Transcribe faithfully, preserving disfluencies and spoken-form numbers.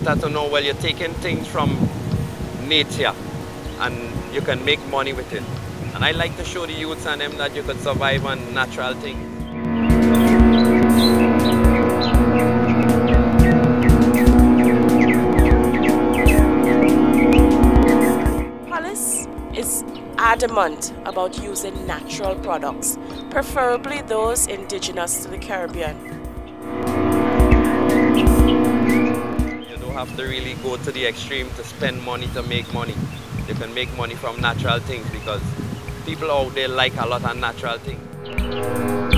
better to know, well, you're taking things from nature and you can make money with it. And I like to show the youths and them that you could survive on natural things. Hollis is adamant about using natural products, preferably those indigenous to the Caribbean. Have to really go to the extreme to spend money to make money. You can make money from natural things because people out there like a lot of natural things.